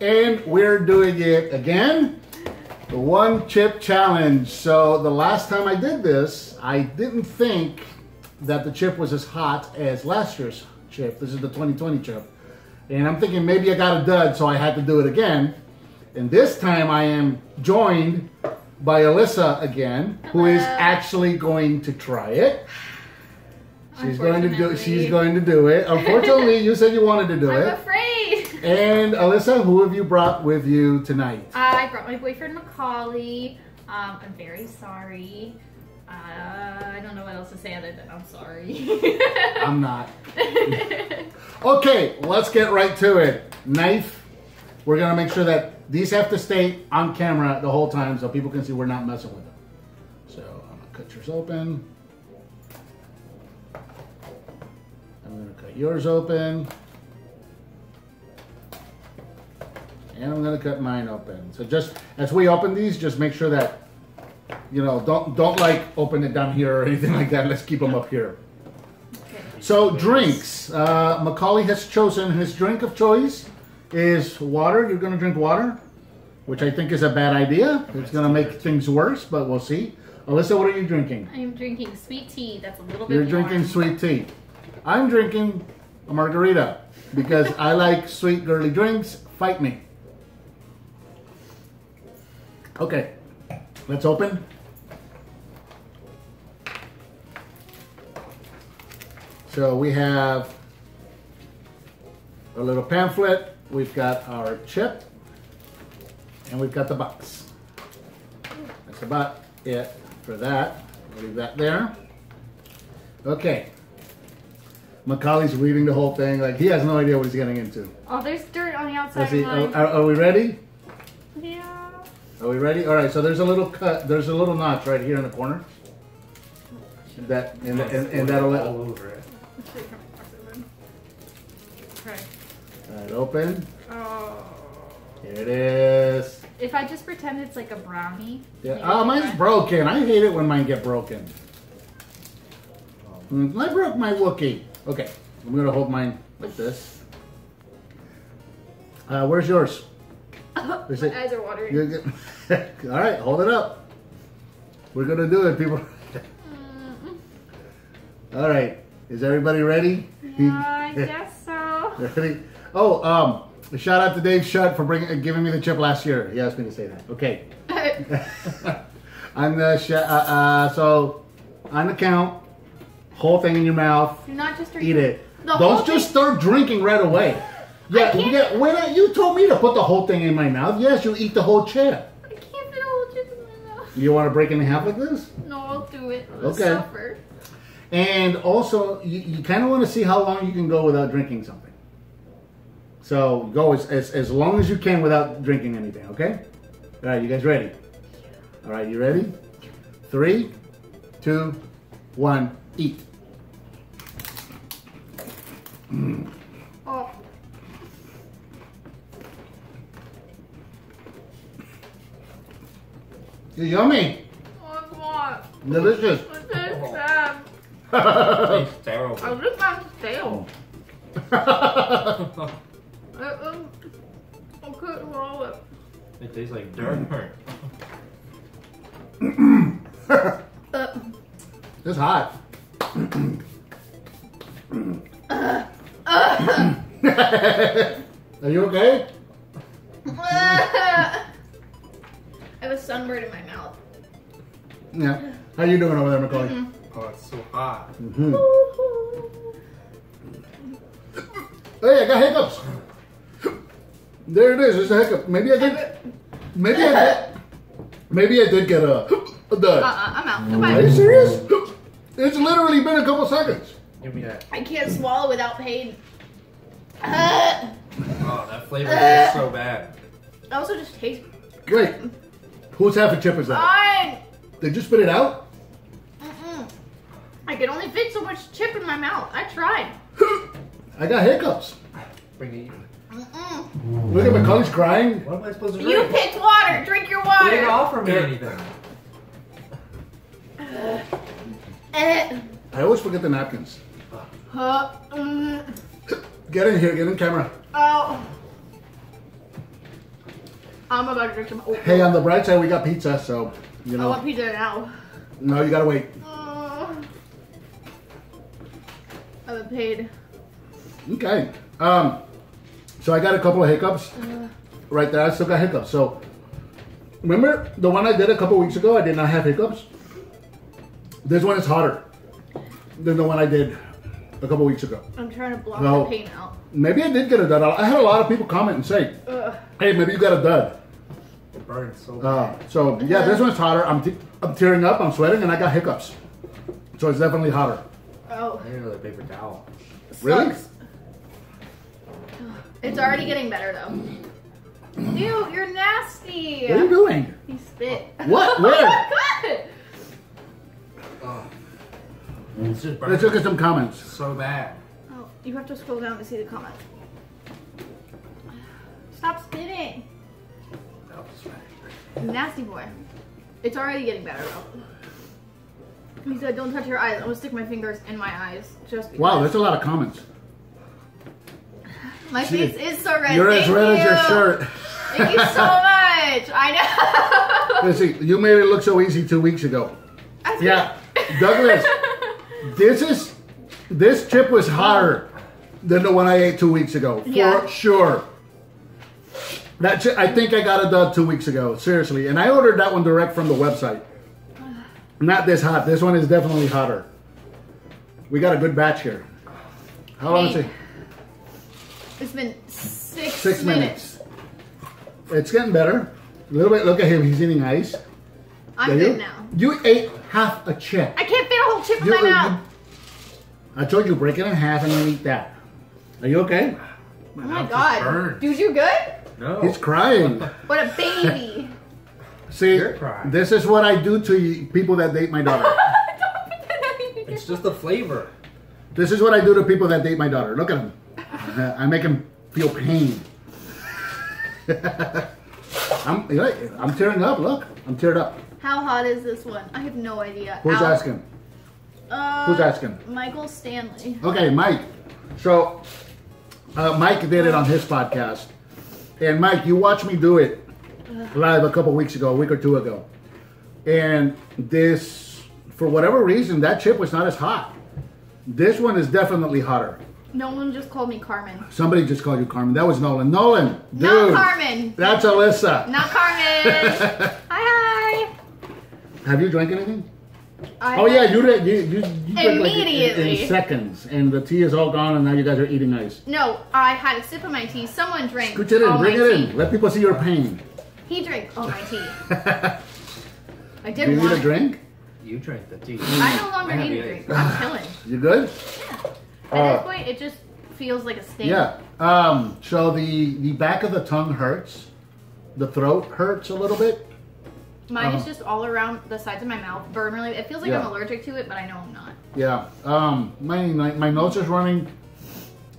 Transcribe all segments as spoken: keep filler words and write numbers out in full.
and we're doing it again, the One Chip Challenge. So the last time I did this, I didn't think that the chip was as hot as last year's chip. This is the twenty twenty chip. And I'm thinking maybe I got a dud, so I had to do it again. And this time I am joined by Alyssa again, Hello. Who is actually going to try it. She's going to do she's going to do it. Unfortunately, you said you wanted to do I'm it. I'm afraid. And Alyssa, who have you brought with you tonight? I brought my boyfriend Macaulay. Um, I'm very sorry. Uh, I don't know what else to say other than I'm sorry. I'm not. Okay, let's get right to it. Knife. We're gonna make sure that these have to stay on camera the whole time so people can see we're not messing with them. So I'm gonna cut yours open. I'm gonna cut yours open. And I'm gonna cut mine open. So just as we open these, just make sure that, you know, don't don't like open it down here or anything like that. Let's keep them up here. Okay. So drinks. Uh, Macaulay has chosen his drink of choice is water. You're gonna drink water, which I think is a bad idea. It's gonna make things worse, but we'll see. Alyssa, what are you drinking? I'm drinking sweet tea. That's a little bit. You're drinking sweet tea. I'm drinking a margarita because I like sweet girly drinks. Fight me. Okay, let's open. So we have a little pamphlet. We've got our chip and we've got the box. That's about it for that. We'll leave that there. Okay. Macaulay's reading the whole thing, like he has no idea what he's getting into. Oh, there's dirt on the outside he, of mine. Are, are we ready? Yeah. Are we ready? All right, so there's a little cut, there's a little notch right here in the corner. That And, and, and that'll let all over it. Okay. All right, open. Oh. Here it is. If I just pretend it's like a brownie. Yeah. Oh, mine's broken. I hate it when mine get broken. I broke my Wookiee. Okay, I'm gonna hold mine like this. Uh, where's yours? Oh, my it? eyes are watering. All right, hold it up. We're gonna do it, people. Mm. All right, is everybody ready? Yeah, I guess so. Ready? Oh, um, shout out to Dave Shutt for bringing, giving me the chip last year. He asked me to say that. Okay. I'm the sh uh, uh, so on the count. Whole thing in your mouth. You're not just eat it. Don't just start drinking right away. Yeah, yeah. When I, you told me to put the whole thing in my mouth, yes, you eat the whole chip. I can't fit a whole chip in my mouth. You want to break it in half like this? No, I'll do it. I'll okay. Suffer. And also, you, you kind of want to see how long you can go without drinking something. So go as, as as long as you can without drinking anything. Okay. All right, you guys ready? All right, you ready? Three, two, one, eat. Mm. Oh. It's yummy. Oh, it's hot. Delicious. It tastes bad. It tastes terrible. I just got stale. I couldn't roll it. It tastes like dirt. uh. It's hot. Are you okay? I have a sunburn in my mouth. Yeah. How you doing over there, Macaulay? Mm -hmm. Oh, it's so hot. Mm -hmm. Hey, I got hiccups. There it is. It's a hiccup. Maybe I did. Maybe I did. Maybe I did get a. a dud. Uh, uh, I'm out. Goodbye. Are you serious? It's literally been a couple seconds. Give me that. I can't swallow without pain. Uh, oh, that flavor uh, is so bad. It also just tastes great. Whose half a chip is that? I... They just spit it out? Mm-mm. I can only fit so much chip in my mouth. I tried. I got hiccups. Bring it. Mm-mm. Look at Macaulay's crying. What am I supposed to drink? You picked water. Drink your water. They didn't offer me anything. Uh, uh, I always forget the napkins. Uh, mm. Get in here, get in camera. Oh. I'm about to drink some oatmeal. Hey, on the bright side, we got pizza, so, you know. I want pizza now. No, you gotta wait. Uh, I've been paid. Okay. Um, so I got a couple of hiccups. Uh, right there, I still got hiccups. So, remember the one I did a couple weeks ago, I did not have hiccups? This one is hotter than the one I did a couple weeks ago. I'm trying to block so, the pain out. Maybe I did get a dud. I had a lot of people comment and say, Ugh. hey, maybe you got a dud. It burns so bad. Uh, so yeah, this one's hotter. I'm, te I'm tearing up, I'm sweating, and I got hiccups. So it's definitely hotter. Oh. I need another paper towel. Really? It's already getting better though. Ew, you're nasty. What are you doing? You spit. What? Where? Good. Oh. It's just burning. Let's look at some comments. So bad. Oh, you have to scroll down to see the comment. Stop spitting. Nasty boy. It's already getting better though. He said, "Don't touch your eyes." I'm gonna stick my fingers in my eyes just because. Wow, that's a lot of comments. My Jeez. face is so red. You're Thank as red you. as your shirt. Thank you so much. I know. Listen, you made it look so easy two weeks ago. That's yeah, good. Douglas. This is this chip was hotter than the one I ate two weeks ago for yeah. sure. That chip, I think I got a dud two weeks ago. Seriously, and I ordered that one direct from the website. Not this hot. This one is definitely hotter. We got a good batch here. How long is it? It's been six, six minutes. minutes. It's getting better. A little bit. Look at him. He's eating ice. I'm Did good you? now. You ate half a chip. I can't fit a whole chip in my mouth. I told you, break it in half and then eat that. Are you okay? My oh my God. Burns. Dude, you good? No. He's crying. What a baby. See, this is what I do to you, people that date my daughter. It's just the flavor. This is what I do to people that date my daughter. Look at him. Uh, I make him feel pain. I'm, I'm tearing up. Look, I'm teared up. How hot is this one? I have no idea. Who's Ow. asking? Uh, Who's asking? Michael Stanley. Okay, Mike. So, uh, Mike did it on his podcast. And Mike, you watched me do it live a couple weeks ago, a week or two ago. And this, for whatever reason, that chip was not as hot. This one is definitely hotter. No one just called me Carmen. Somebody just called you Carmen. That was Nolan. Nolan, dude. Not Carmen. That's Alyssa. Not Carmen. Hi, hi. Have you drank anything? I oh, yeah. You did. You, you, you immediately. Like in, in seconds. And the tea is all gone, and now you guys are eating ice. No, I had a sip of my tea. Someone drank Scoot it in. All Bring my it tea. in. Let people see your pain. He drank all my tea. I did Do you want need a drink? You drank the tea. I no longer I need a drink. I'm killing. You good? Yeah. At uh, this point, it just feels like a sting. Yeah. Um, so the, the back of the tongue hurts. The throat hurts a little bit. Mine um, is just all around the sides of my mouth. Burn really. It feels like yeah. I'm allergic to it, but I know I'm not. Yeah. Um, my, my, my nose is running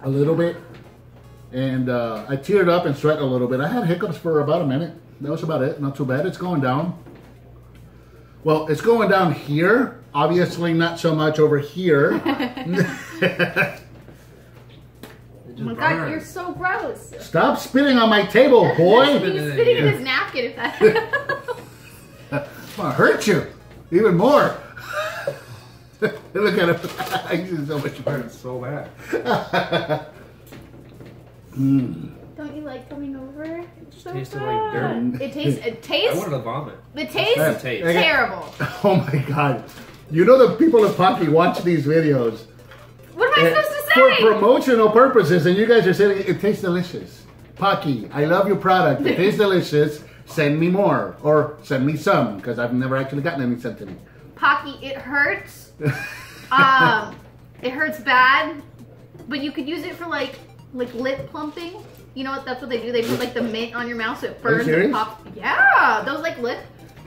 a little bit. And uh, I teared up and sweat a little bit. I had hiccups for about a minute. That was about it. Not too bad. It's going down. Well, it's going down here. Obviously not so much over here. Oh my God, burn. You're so gross. Stop spitting on my table, boy. He's spitting in his napkin if that I'm gonna hurt you even more. Look at him. He's so much burn so bad. mm. Don't you like coming over? It's so tastes like dirt. It tastes it tastes I wanted to vomit. The taste taste terrible. Oh my God. You know the people of Pocky watch these videos. What am I supposed to say? For promotional purposes, and you guys are saying it tastes delicious. Pocky, I love your product. It tastes delicious. Send me more. Or send me some, because I've never actually gotten any sent to me. Pocky, it hurts. um it hurts bad. But you could use it for like like lip plumping. You know what? That's what they do. They put like the mint on your mouth so it burns and pops. Yeah, those like lip.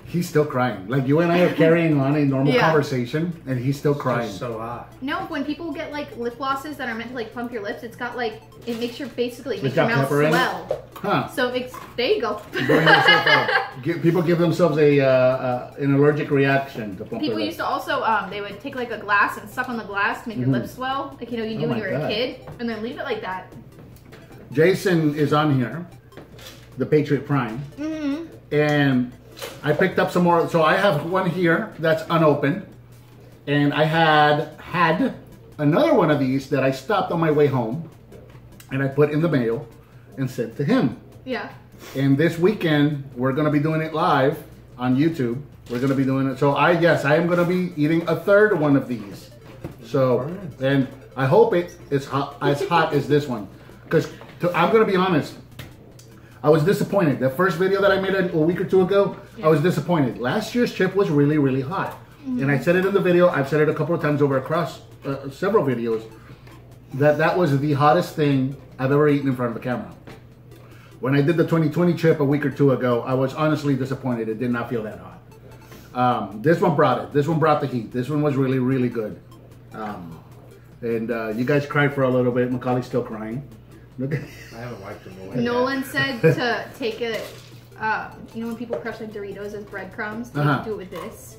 He's still crying. Like you and I are carrying on a normal yeah. conversation, and he's still crying. It's so hot. No, when people get like lip glosses that are meant to like plump your lips, it's got like it makes your basically makes your mouth swell. Huh? So it makes there you go. People give themselves a uh, uh, an allergic reaction to plump. People used to also um, they would take like a glass and suck on the glass to make mm-hmm. your lips swell, like you know you do oh when you were God. a kid, and then leave it like that. Jason is on here, the Patriot Prime. Mm-hmm. and I picked up some more. So I have one here that's unopened, and I had had another one of these that I stopped on my way home, and I put in the mail and sent to him. Yeah. And this weekend we're gonna be doing it live on YouTube. We're gonna be doing it. So I yes, I am gonna be eating a third one of these. So and I hope it is hot, as hot as this one, because I'm gonna be honest. I was disappointed. The first video that I made a week or two ago, yeah. I was disappointed. Last year's chip was really, really hot. Mm-hmm. And I said it in the video, I've said it a couple of times over across uh, several videos, that that was the hottest thing I've ever eaten in front of a camera. When I did the twenty twenty chip a week or two ago, I was honestly disappointed. It did not feel that hot. Um, this one brought it. This one brought the heat. This one was really, really good. Um, and uh, you guys cried for a little bit. Macaulay's still crying. Okay. I haven't wiped them away. Nolan said to take it, uh, you know when people crush like Doritos as breadcrumbs, they uh-huh. do it with this.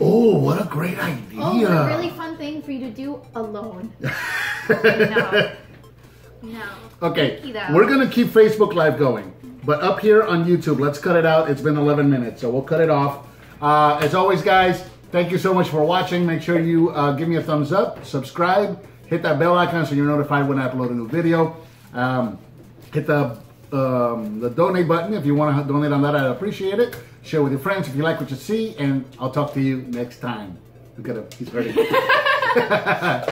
Oh, what a great idea. Oh, it's a really fun thing for you to do alone. No. No. Okay, we're going to keep Facebook Live going, but up here on YouTube, let's cut it out. It's been eleven minutes, so we'll cut it off. Uh, as always, guys, thank you so much for watching. Make sure you uh, give me a thumbs up, subscribe. Hit that bell icon so you're notified when I upload a new video. Um, hit the, um, the donate button if you want to donate on that. I'd appreciate it. Share with your friends if you like what you see, and I'll talk to you next time. Look at him. He's ready.